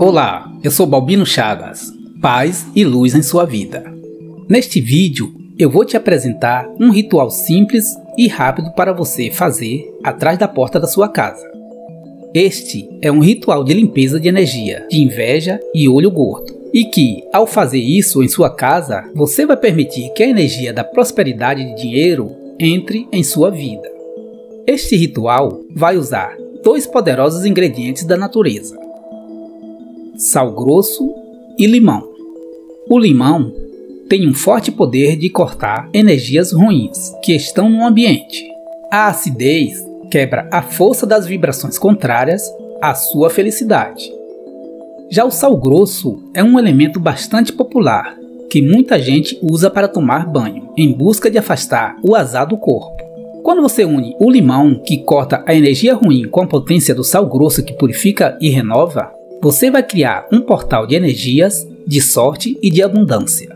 Olá, eu sou Balbino Chagas, paz e luz em sua vida. Neste vídeo eu vou te apresentar um ritual simples e rápido para você fazer atrás da porta da sua casa. Este é um ritual de limpeza de energia, de inveja e olho gordo, e que, ao fazer isso em sua casa, você vai permitir que a energia da prosperidade e de dinheiro entre em sua vida. Este ritual vai usar dois poderosos ingredientes da natureza: sal grosso e limão. O limão tem um forte poder de cortar energias ruins que estão no ambiente. A acidez quebra a força das vibrações contrárias à sua felicidade. Já o sal grosso é um elemento bastante popular que muita gente usa para tomar banho em busca de afastar o azar do corpo. Quando você une o limão, que corta a energia ruim, com a potência do sal grosso, que purifica e renova, você vai criar um portal de energias, de sorte e de abundância.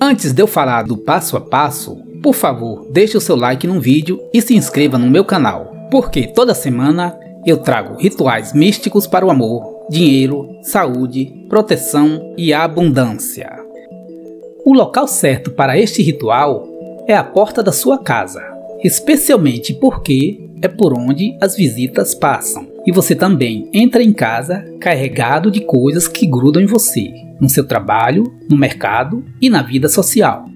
Antes de eu falar do passo a passo, por favor, deixe o seu like no vídeo e se inscreva no meu canal, porque toda semana eu trago rituais místicos para o amor, dinheiro, saúde, proteção e abundância. O local certo para este ritual é a porta da sua casa, especialmente porque é por onde as visitas passam e você também entra em casa carregado de coisas que grudam em você, no seu trabalho, no mercado e na vida social.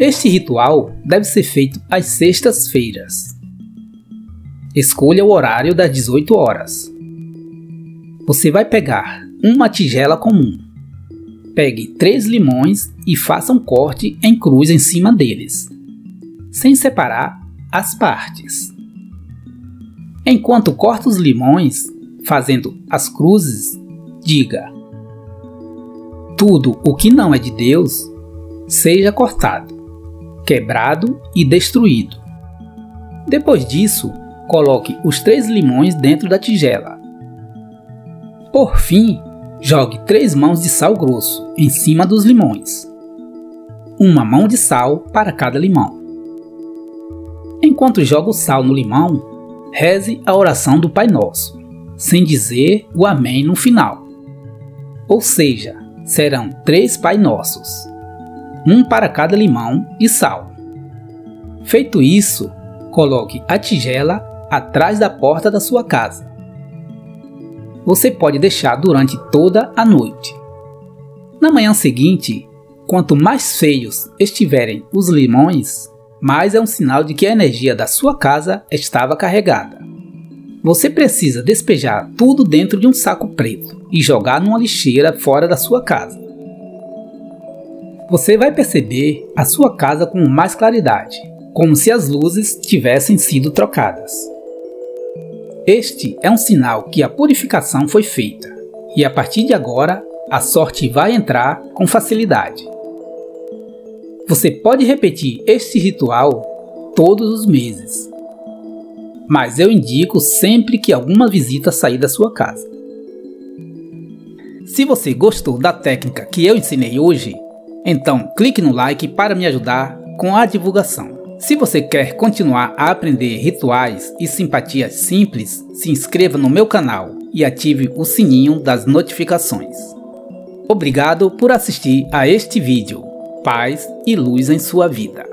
Este ritual deve ser feito às sextas-feiras. Escolha o horário das 18 horas. Você vai pegar uma tigela comum. Pegue 3 limões e faça um corte em cruz em cima deles, sem separar as partes. Enquanto corta os limões, fazendo as cruzes, diga: tudo o que não é de Deus seja cortado, quebrado e destruído. Depois disso, coloque os 3 limões dentro da tigela. Por fim, jogue 3 mãos de sal grosso em cima dos limões, uma mão de sal para cada limão. Enquanto joga o sal no limão, reze a oração do Pai Nosso, sem dizer o Amém no final. Ou seja, serão 3 Pai Nossos, um para cada limão e sal. Feito isso, coloque a tigela atrás da porta da sua casa. Você pode deixar durante toda a noite. Na manhã seguinte, quanto mais feios estiverem os limões, mas é um sinal de que a energia da sua casa estava carregada. Você precisa despejar tudo dentro de um saco preto e jogar numa lixeira fora da sua casa. Você vai perceber a sua casa com mais claridade, como se as luzes tivessem sido trocadas. Este é um sinal que a purificação foi feita e, a partir de agora, a sorte vai entrar com facilidade. Você pode repetir este ritual todos os meses, mas eu indico sempre que alguma visita sair da sua casa. Se você gostou da técnica que eu ensinei hoje, então clique no like para me ajudar com a divulgação. Se você quer continuar a aprender rituais e simpatias simples, se inscreva no meu canal e ative o sininho das notificações. Obrigado por assistir a este vídeo. Paz e luz em sua vida.